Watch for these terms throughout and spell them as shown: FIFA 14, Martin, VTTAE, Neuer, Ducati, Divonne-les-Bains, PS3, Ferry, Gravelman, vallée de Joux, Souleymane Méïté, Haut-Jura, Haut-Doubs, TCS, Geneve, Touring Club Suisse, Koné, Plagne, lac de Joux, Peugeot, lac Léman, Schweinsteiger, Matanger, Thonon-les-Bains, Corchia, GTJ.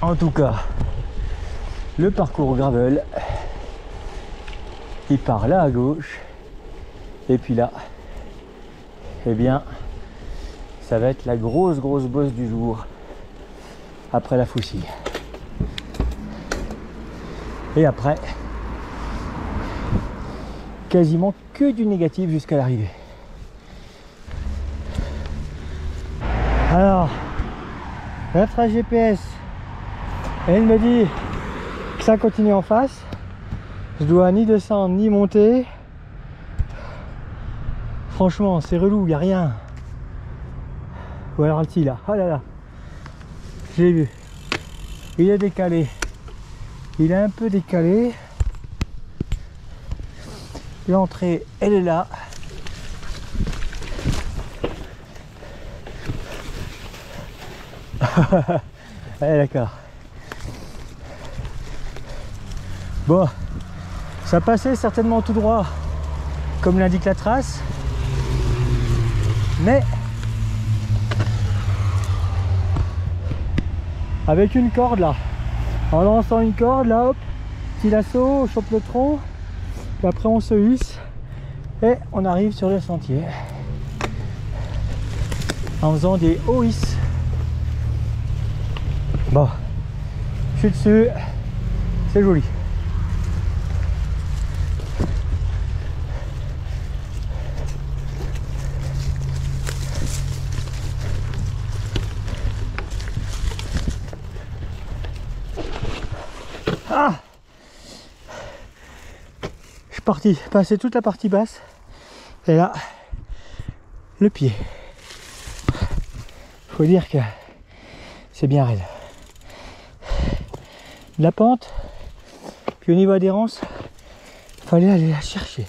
En tout cas, le parcours gravel, il part là à gauche, et puis là, eh bien, ça va être la grosse bosse du jour, après la faucille. Et après, quasiment que du négatif jusqu'à l'arrivée. Alors, la trace GPS, elle me dit que ça continue en face. Je dois ni descendre ni monter. Franchement, c'est relou, il n'y a rien. Ou alors le petit là, oh là là, je l'ai vu. Il est décalé. Il est un peu décalé. L'entrée, elle est là. Allez, d'accord. Bon, ça passait certainement tout droit, comme l'indique la trace. Mais avec une corde là, en lançant une corde là, hop, petit lasso, on chope le tronc, puis après on se hisse et on arrive sur le sentier en faisant des hauts hisses. Bon, je suis dessus, c'est joli. Parti, passer toute la partie basse et là le pied, faut dire que c'est bien raide, de la pente, puis au niveau adhérence fallait aller la chercher.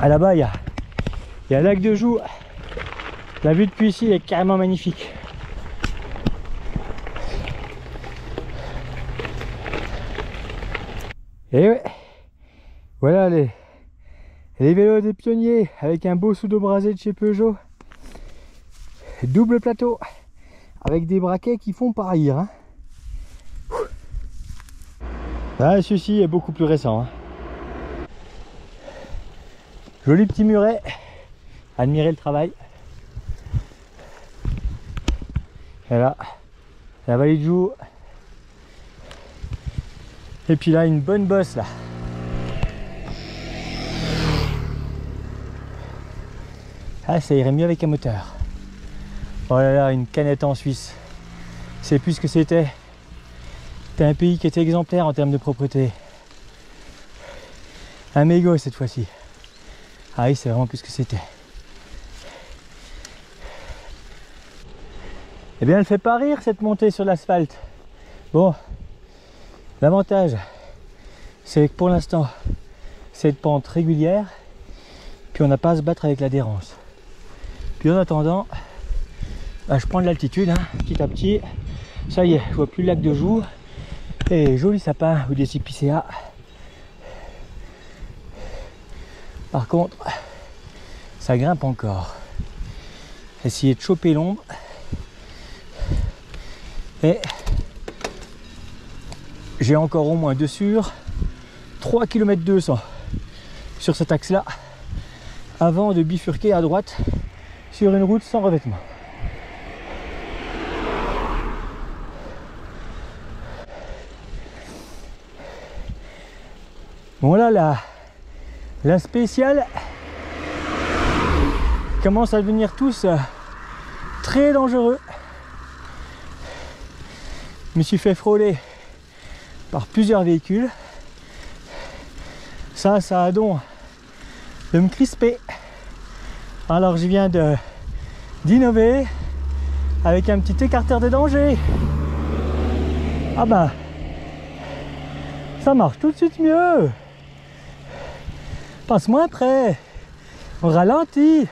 À là-bas il y a lac de Joux. La vue depuis ici est carrément magnifique. Et ouais, voilà les vélos des pionniers avec un beau pseudo brasé de chez Peugeot. Double plateau avec des braquets qui font pas rire. Hein. Ah, celui-ci est beaucoup plus récent. Hein. Joli petit muret. Admirez le travail. Et là, la vallée de Joux. Et puis là, une bonne bosse là. Ah, ça irait mieux avec un moteur. Oh là là, une canette en Suisse. C'est plus ce que c'était. C'était un pays qui était exemplaire en termes de propreté. Un mégot cette fois-ci. Ah oui, c'est vraiment plus ce que c'était. Eh bien, elle fait pas rire cette montée sur l'asphalte. Bon, l'avantage, c'est que pour l'instant, c'est une pente régulière, puis on n'a pas à se battre avec l'adhérence. Puis en attendant, bah, je prends de l'altitude, hein, petit à petit. Ça y est, je vois plus le lac de Joux. Et joli sapin ou des épicéas. Par contre, ça grimpe encore. Essayer de choper l'ombre. Et j'ai encore au moins 3 km 200 sur cet axe là avant de bifurquer à droite sur une route sans revêtement. Bon là la spéciale commence à devenir tous très dangereux. Je me suis fait frôler par plusieurs véhicules. Ça a don de me crisper. Alors je viens d'innover avec un petit écarteur des dangers. Ah ben, ça marche tout de suite mieux. Passe moins près. On ralentit.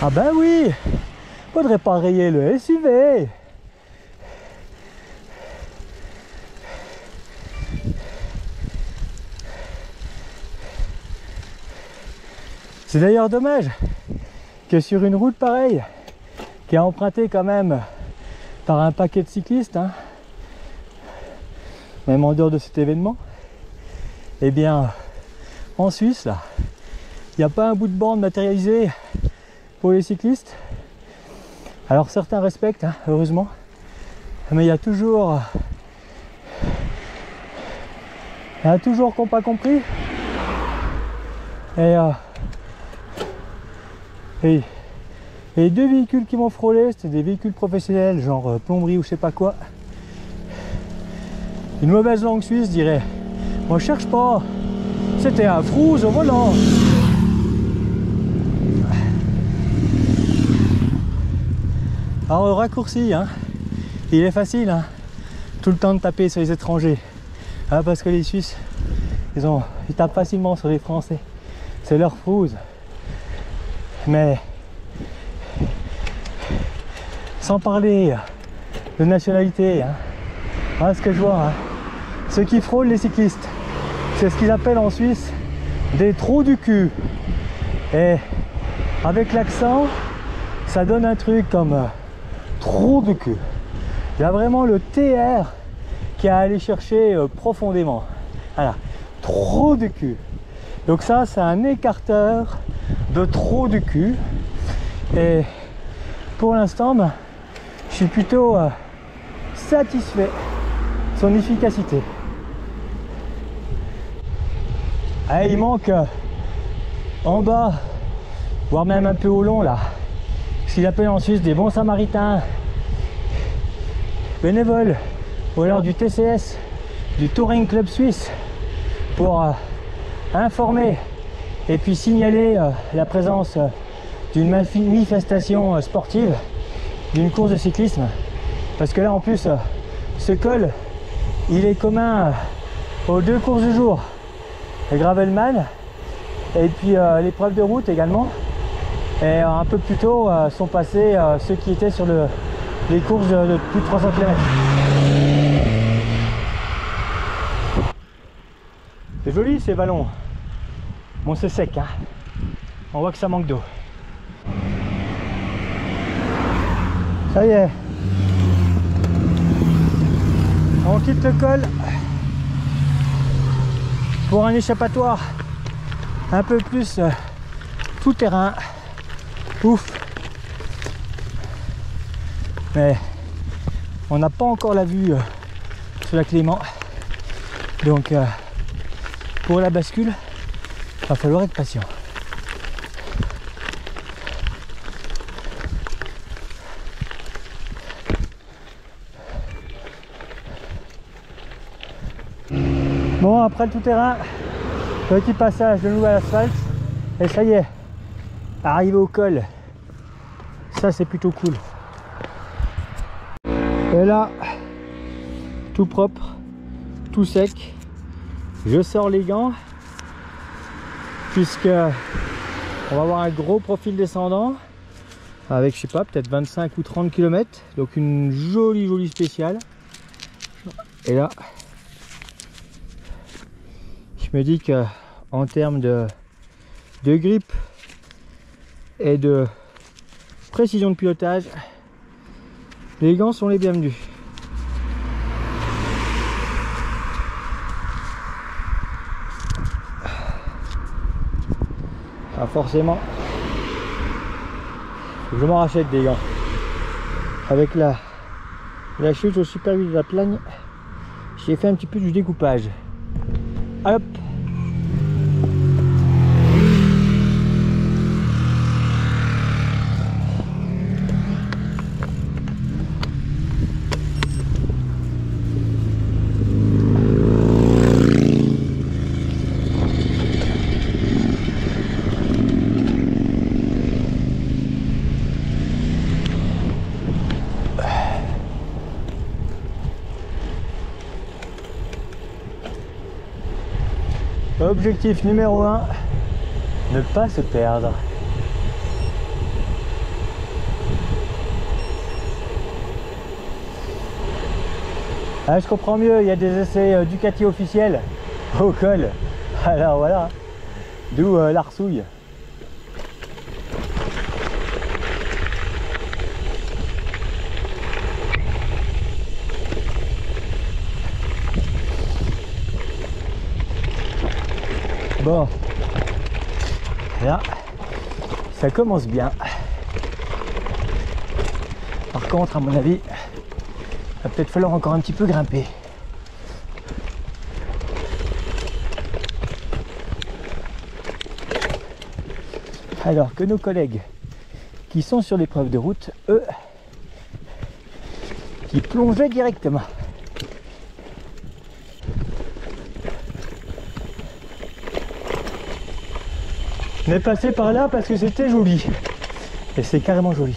Ah ben oui. Faudrait pas rayer le SUV. C'est d'ailleurs dommage que sur une route pareille, qui est empruntée quand même par un paquet de cyclistes, hein, même en dehors de cet événement, eh bien en Suisse là, il n'y a pas un bout de bande matérialisé pour les cyclistes. Alors certains respectent, hein, heureusement, mais il y a toujours qu'on n'a pas compris. Et les deux véhicules qui m'ont frôlé, c'était des véhicules professionnels, genre plomberie ou je sais pas quoi. Une mauvaise langue suisse dirait, on cherche pas, c'était un frouze au volant. Alors le raccourci, hein, il est facile, hein, tout le temps de taper sur les étrangers, hein, parce que les Suisses, ils tapent facilement sur les Français, c'est leur frouze. Mais sans parler de nationalité, hein, voilà ce que je vois, hein, ceux qui frôlent les cyclistes, c'est ce qu'ils appellent en Suisse des trous du cul. Et avec l'accent, ça donne un truc comme trou du cul. Il y a vraiment le TR qui a allé chercher profondément. Voilà, trou du cul. Donc ça, c'est un écarteur de trou du cul. Et pour l'instant, bah, je suis plutôt satisfait de son efficacité. Ah, il manque en bas, voire même un peu au long là, ce qu'il appelle en Suisse des bons samaritains bénévoles, ou alors du TCS, du Touring Club Suisse, pour informer et puis signaler la présence d'une manifestation sportive, d'une course de cyclisme, parce que là en plus ce col il est commun aux deux courses du jour, le Gravelman et puis l'épreuve de route également. Et un peu plus tôt sont passés ceux qui étaient sur les courses de plus de 300 km. C'est joli ces vallons. Bon, c'est sec, hein. On voit que ça manque d'eau. Ça y est. On quitte le col pour un échappatoire un peu plus tout terrain. Ouf, mais on n'a pas encore la vue sur la Léman, donc pour la bascule il va falloir être patient. Bon, après le tout-terrain, petit passage de nouveau à l'asphalte et ça y est, arrivé au col. Ça, c'est plutôt cool. Et là, tout propre, tout sec, je sors les gants puisque on va avoir un gros profil descendant avec, je sais pas, peut-être 25 ou 30 km, donc une jolie spéciale. Et là, je me dis que en termes de grippe et de précision de pilotage, les gants sont les bienvenus. Ah, forcément, je m'en rachète des gants. Avec la chute au super vite de la Plagne, j'ai fait un petit peu du découpage. Hop! Objectif numéro 1, ne pas se perdre. Ah, je comprends mieux, il y a des essais Ducati officiels au col. Alors voilà, d'où l'arsouille. Bon, là, ça commence bien. Par contre, à mon avis, il va peut-être falloir encore un petit peu grimper. Alors que nos collègues qui sont sur l'épreuve de route, eux, qui plongeaient directement. On est passé par là parce que c'était joli. Et c'est carrément joli.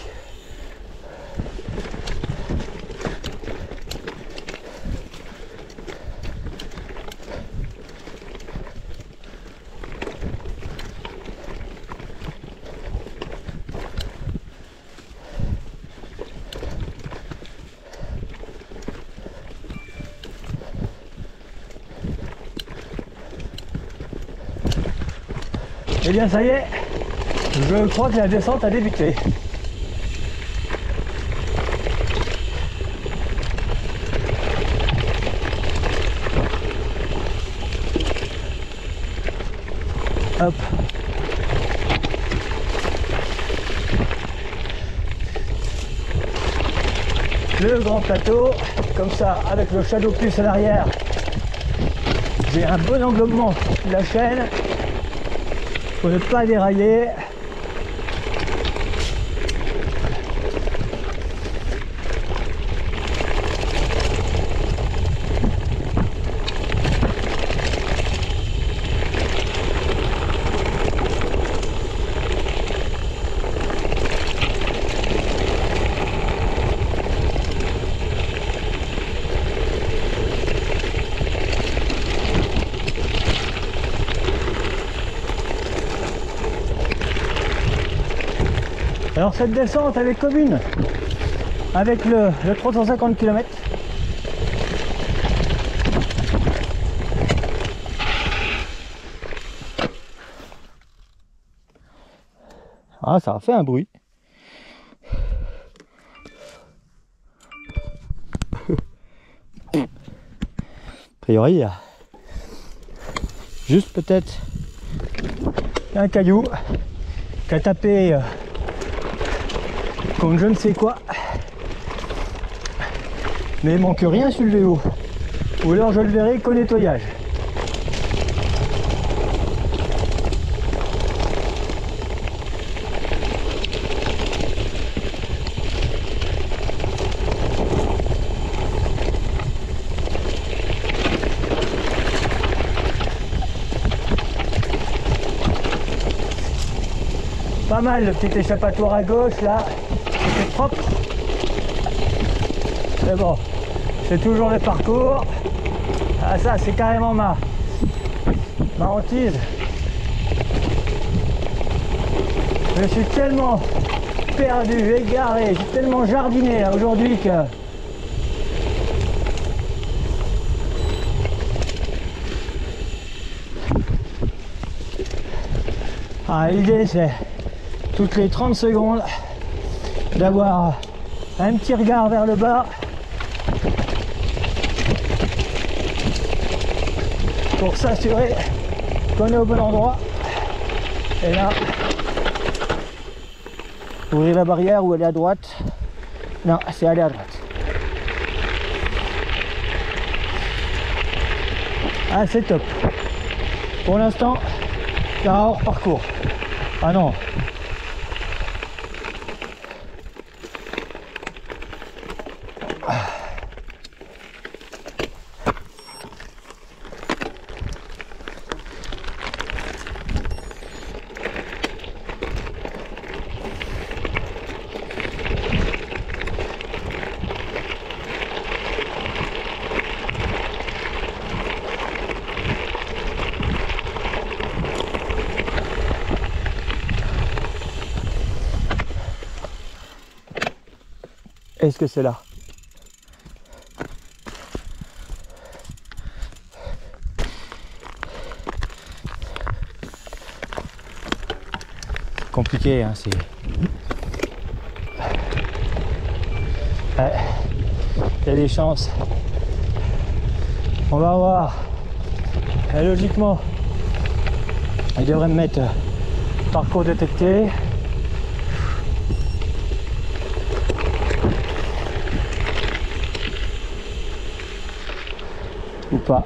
Eh bien ça y est, je crois que la descente a débuté. Hop. Le grand plateau, comme ça, avec le shadow plus à l'arrière, j'ai un bon englobement de la chaîne. Pour ne pas dérailler. Alors cette descente elle est commune avec le 350 km. Ah ça a fait un bruit. A priori, juste peut-être un caillou qui a tapé comme je ne sais quoi, mais il manque rien sur le vélo, ou alors je le verrai qu'au nettoyage. Pas mal le petit échappatoire à gauche là. C'est propre, mais bon, c'est toujours le parcours. Ah ça c'est carrément ma hantise. Je suis tellement perdu, égaré, j'ai tellement jardiné là aujourd'hui que... Ah, l'idée c'est toutes les 30 secondes d'avoir un petit regard vers le bas pour s'assurer qu'on est au bon endroit, et là ouvrir la barrière ou aller à droite. Non, c'est aller à droite. Ah c'est top pour l'instant, c'est un hors parcours. Ah non. Est-ce que c'est là? C'est compliqué, hein, c'est... Ouais. Il y a des chances. On va voir. Et logiquement, Il devrait me mettre parcours détecté. Ou pas.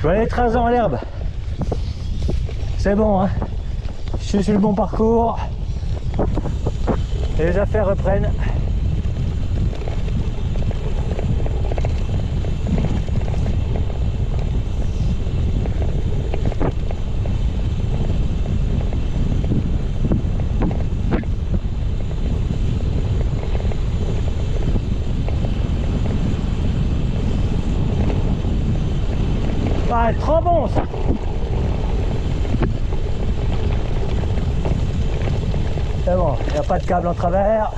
Je vais aller 13 ans à l'herbe. C'est bon, hein. Je suis sur le bon parcours. Les affaires reprennent. Ah, trop bon ça. C'est bon, il n'y a pas de câble en travers.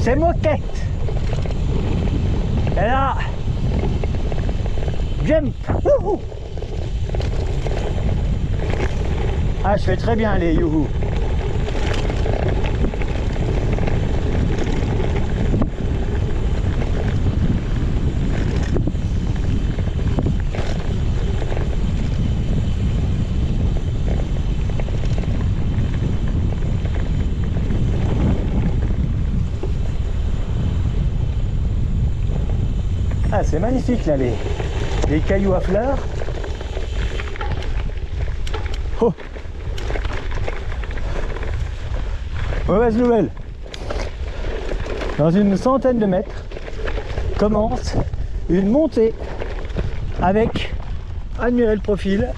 C'est moquette. Et là, jump. Wouhou. Ah, je fais très bien les youhou. Ah, c'est magnifique là, les cailloux à fleurs. Oh. Mauvaise nouvelle, dans une centaine de mètres commence une montée avec, admirez le profil,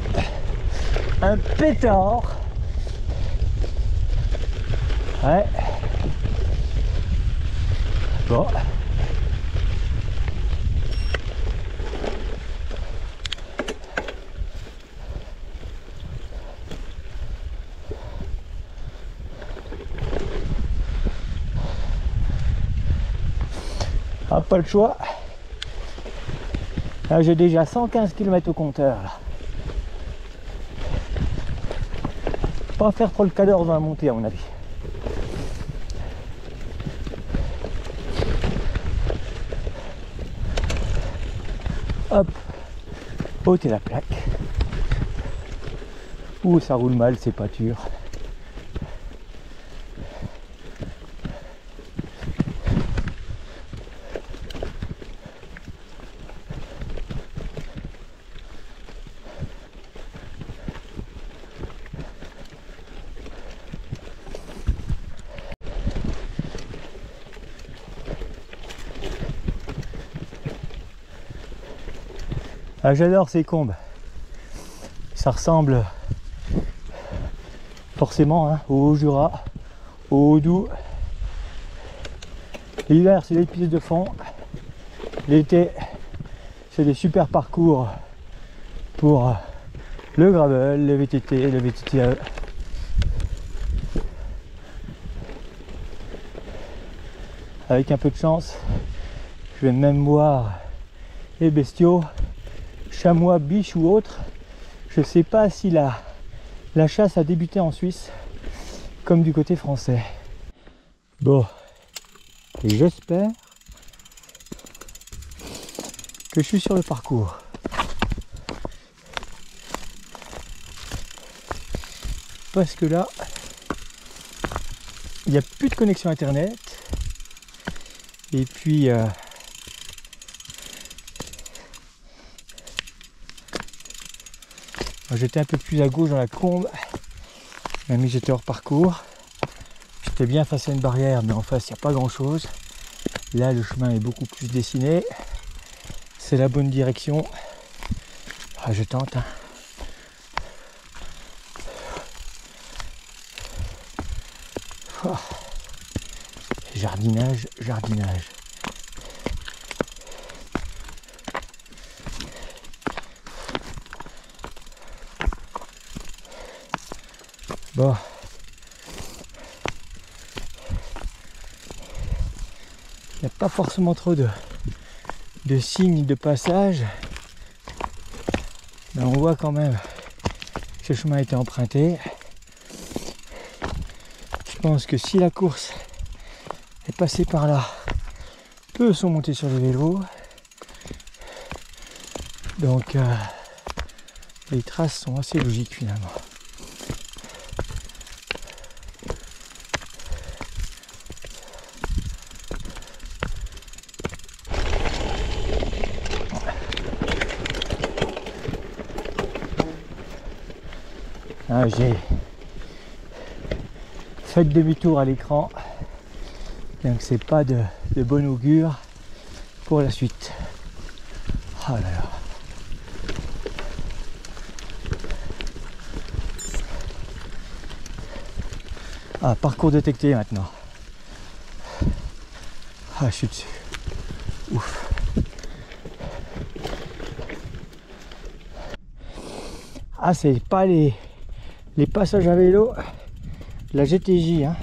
un pétard. Ouais. Bon. Ah, pas le choix. Là j'ai déjà 115 km au compteur là. Pas faire trop le cador dans la montée à mon avis. Hop, ôtez la plaque. Ouh, ça roule mal ces pâtures. Ah, j'adore ces combes, ça ressemble forcément hein, au Haut-Jura, au Haut-Doubs. L'hiver c'est des pistes de fond, l'été c'est des super parcours pour le gravel, le VTT, le VTTAE. Avec un peu de chance, je vais même voir les bestiaux. Chamois, biche ou autre, je sais pas si la chasse a débuté en Suisse comme du côté français. Bon, j'espère que je suis sur le parcours. Parce que là, il n'y a plus de connexion internet. Et puis... j'étais un peu plus à gauche dans la combe, même si j'étais hors parcours. J'étais bien face à une barrière, mais en face il n'y a pas grand chose. Là le chemin est beaucoup plus dessiné, c'est la bonne direction. Ah, je tente hein. Oh. Jardinage, jardinage. Bon, Il n'y a pas forcément trop de signes de passage. Mais on voit quand même que ce chemin a été emprunté. Je pense que si la course est passée par là, peu sont montés sur le vélo. Donc les traces sont assez logiques finalement. J'ai fait demi-tour à l'écran, donc c'est pas de bon augure pour la suite. Oh là là. Ah, parcours détecté maintenant. Ah, je suis dessus. Ouf. Ah, c'est pas les passages à vélo, la GTJ, hein.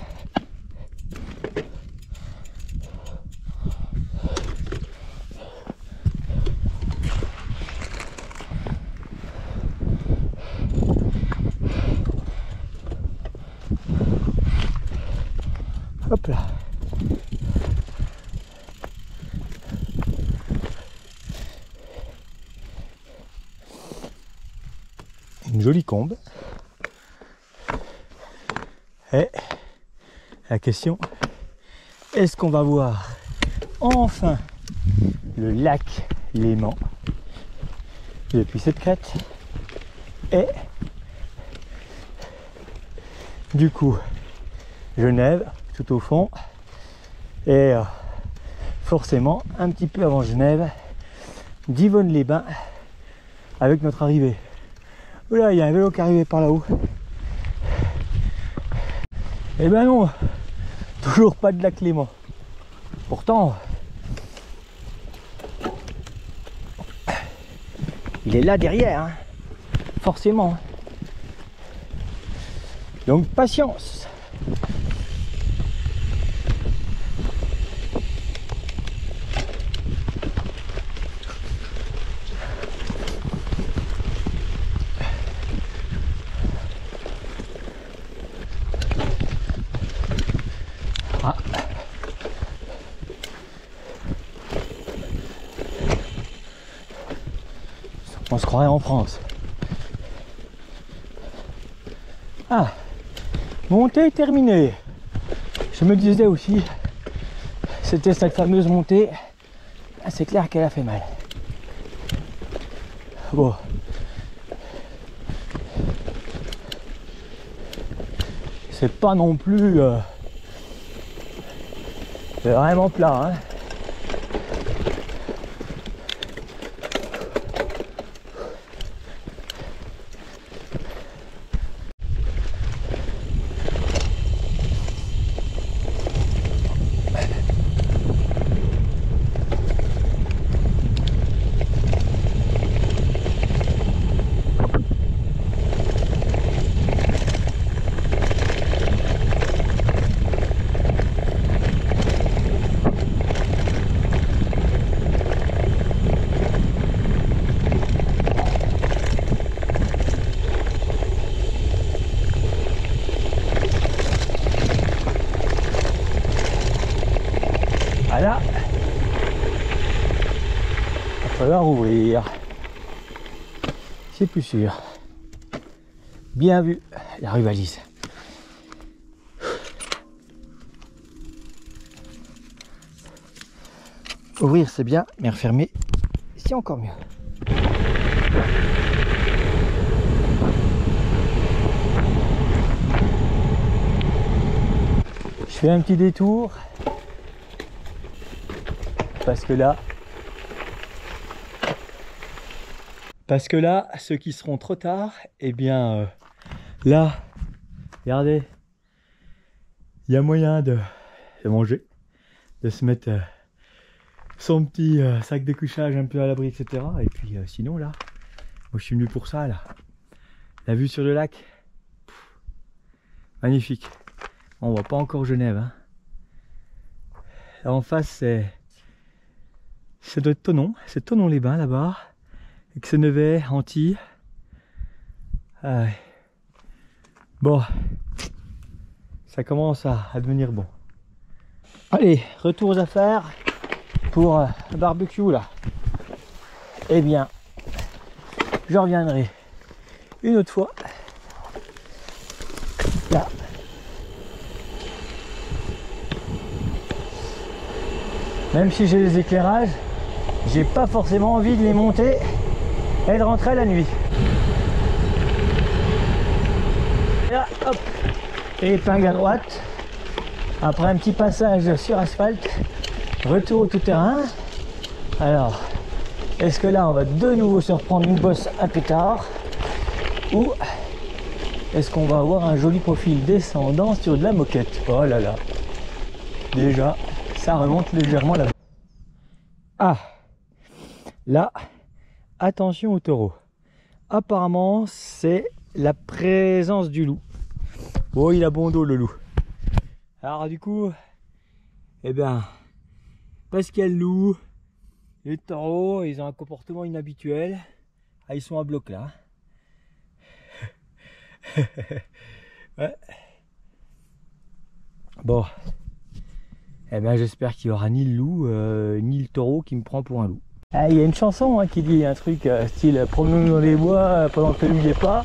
Hop là. Une jolie combe. Et la question, est-ce qu'on va voir enfin le lac Léman depuis cette crête? Et du coup, Genève tout au fond, et forcément un petit peu avant Genève, Divonne-les-Bains avec notre arrivée. Oula, il y a un vélo qui est arrivé par là-haut. Eh ben non, toujours pas de lac Léman. Pourtant, il est là derrière, hein, forcément. Donc patience. On se croirait en France. Ah, montée terminée. Je me disais aussi, c'était cette fameuse montée. Ah, c'est clair qu'elle a fait mal. Bon. C'est pas non plus vraiment plat, hein. Là, il va falloir ouvrir, c'est plus sûr. Bien vu, la rivalise. Ouvrir c'est bien, mais refermer c'est encore mieux. Je fais un petit détour. Parce que là, ceux qui seront trop tard, eh bien là, regardez, il y a moyen de manger, de se mettre son petit sac de couchage un peu à l'abri, etc. Et puis sinon là, moi je suis venu pour ça là. La vue sur le lac, pff, magnifique. On voit pas encore Genève, hein. En face, c'est Thonon, c'est Thonon-les-Bains là-bas. Xénévais, Antilles. Bon, ça commence à devenir bon. Allez, retour aux affaires pour un barbecue là. Eh bien, je reviendrai une autre fois. Là. Même si j'ai les éclairages, j'ai pas forcément envie de les monter et de rentrer la nuit. Et là, hop, épingle à droite. Après un petit passage sur asphalte, retour au tout-terrain. Alors, est-ce que là on va de nouveau se reprendre une bosse à pétard ou est-ce qu'on va avoir un joli profil descendant sur de la moquette? Oh là là, déjà ça remonte légèrement là-bas. Ah, là, attention au taureau. Apparemment, c'est la présence du loup. Oh, il a bon dos le loup. Alors du coup, eh bien, parce qu'il y a le loup, les taureaux, ils ont un comportement inhabituel. Ah, ils sont à bloc là. Ouais. Bon, eh bien j'espère qu'il n'y aura ni le loup, ni le taureau qui me prend pour un loup. Ah, il y a une chanson qui dit un truc style promenons dans les bois pendant que le loup n'y est pas.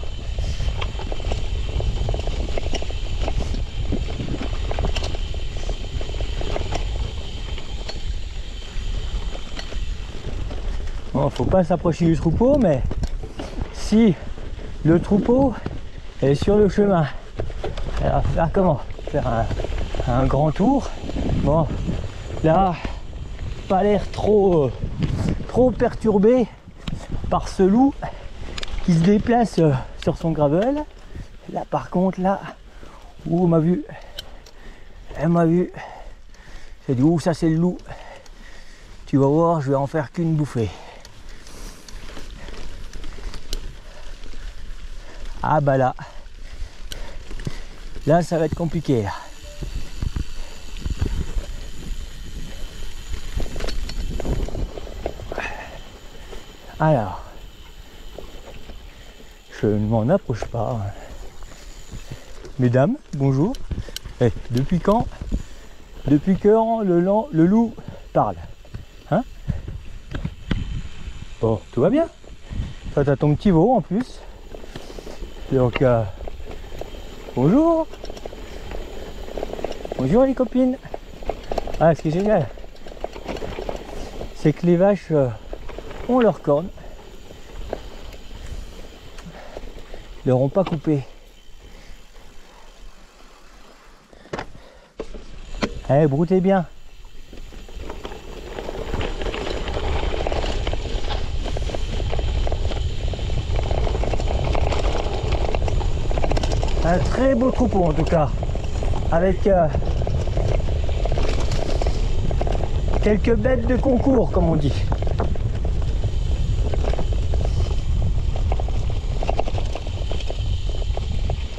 Bon, faut pas s'approcher du troupeau, mais si le troupeau est sur le chemin, alors faire comment? Faire un grand tour. Bon, là, pas l'air trop perturbé par ce loup qui se déplace sur son gravel. Là, par contre, là, où elle m'a vu, j'ai dit, ouh, ça c'est le loup. Tu vas voir, je vais en faire qu'une bouffée. Ah bah là, ça va être compliqué là. Alors, je ne m'en approche pas. Mesdames, bonjour. Hey, depuis quand le loup parle? Hein? Bon, tout va bien. Toi, t'as ton petit veau en plus. Donc, bonjour. Bonjour les copines. Ah, ce qui est génial, c'est que les vaches ont leurs cornes. Ils leur ont pas coupé. Allez, broutez bien. Un très beau troupeau en tout cas, avec quelques bêtes de concours comme on dit.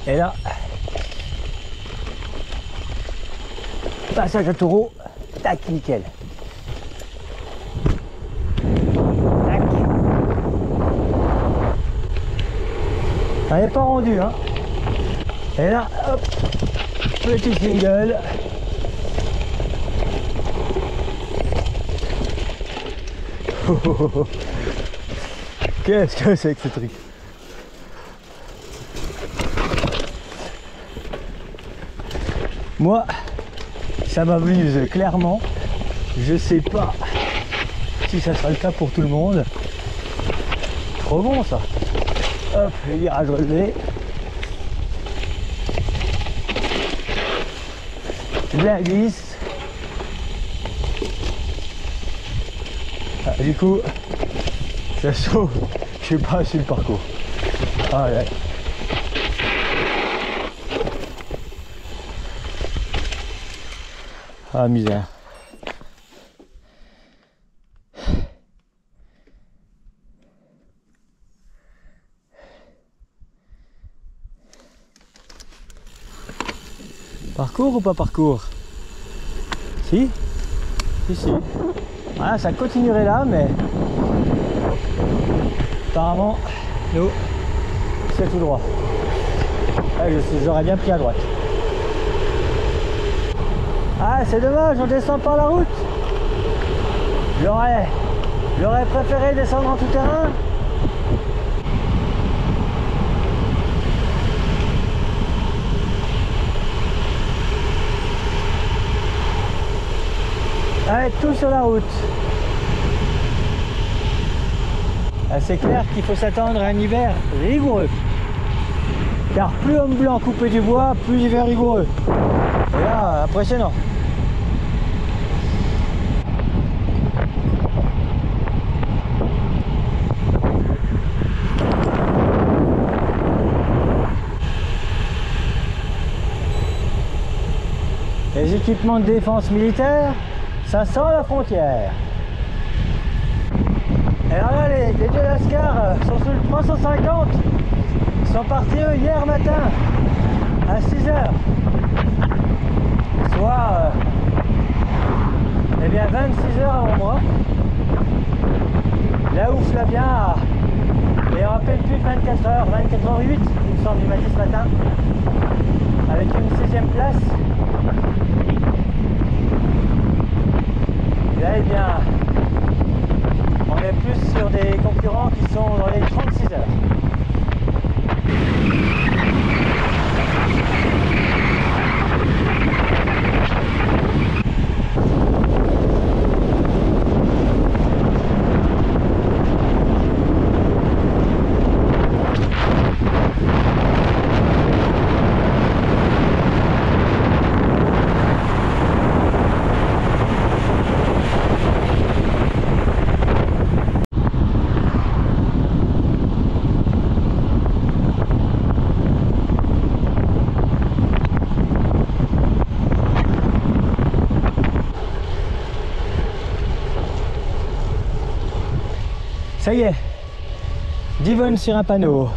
Et là, passage à taureau, tac, nickel. Tac. On n'est pas rendu, hein. Et là, hop, petit single. Oh, oh, oh. Qu'est-ce que c'est que ce truc? Moi, ça m'amuse clairement. Je sais pas si ça sera le cas pour tout le monde. Trop bon ça. Hop, le virage relevé. La glisse. Ah, du coup, ça sauve. Je sais pas sur le parcours. Ah, là. Ah, misère. Parcours ou pas parcours? Si? ici. Voilà, ça continuerait là, mais apparemment, nous, c'est tout droit. Ouais, j'aurais bien pris à droite. Ah, c'est dommage, on descend par la route. J'aurais préféré descendre en tout terrain. Ouais, tout sur la route. C'est clair qu'il faut s'attendre à un hiver rigoureux. Car plus homme blanc coupé du bois, plus hiver rigoureux. Et là, impressionnant. Les équipements de défense militaire, ça sent la frontière. Et alors là, les deux lascars sont sous le 350. Ils sont partis eux hier matin à 6h. Soit eh bien 26h avant moi. Là où Flavien est en à peine plus de 24h, 24h08, il me semble, du matin ce matin. Avec une 6ème place. Et là, eh bien, on est plus sur des concurrents qui sont dans les 36 heures. Ça y est, Divonne sur un panneau.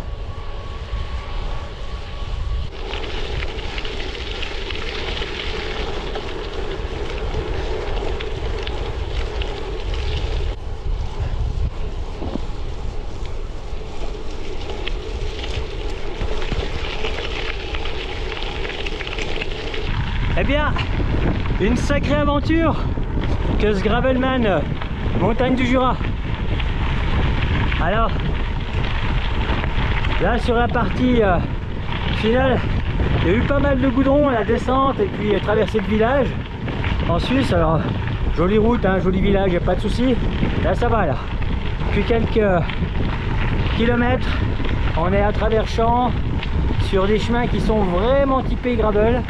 Eh bien, une sacrée aventure que ce Gravelman montagne du Jura. Alors, là sur la partie finale, il y a eu pas mal de goudron à la descente et puis traverser le village en Suisse. Alors, jolie route, hein, joli village, y a pas de souci. Là, ça va là. Depuis quelques kilomètres, on est à travers champs sur des chemins qui sont vraiment typés gravel.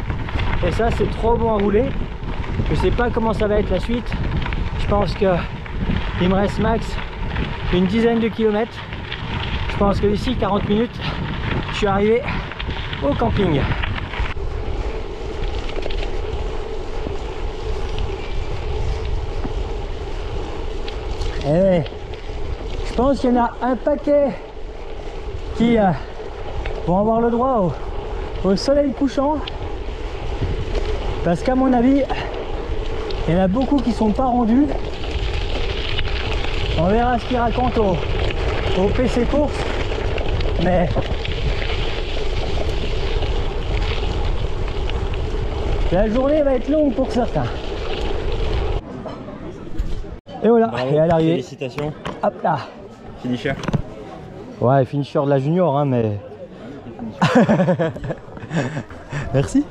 Et ça, c'est trop bon à rouler. Je sais pas comment ça va être la suite. Je pense que il me reste max une dizaine de kilomètres. Je pense que d'ici 40 minutes je suis arrivé au camping. Et je pense qu'il y en a un paquet qui vont avoir le droit au soleil couchant, parce qu'à mon avis il y en a beaucoup qui sont pas rendus. On verra ce qu'il raconte au PC course, mais la journée va être longue pour certains. Et voilà, et à l'arrivée. Félicitations. Hop là. Finisher. Ouais, finisher de la junior, hein, mais. Merci.